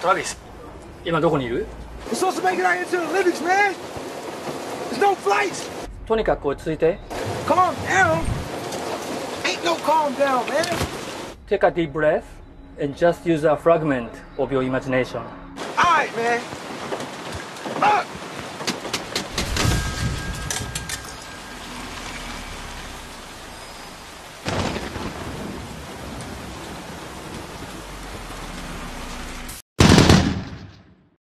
Travis, 今どこにいる？ We're supposed to make it out here to the Olympics, man. There's no flights. とにかく落ち着いて。Calm down. Ain't no calm down, man. Take a deep breath and just use a fragment of your imagination. All right, man.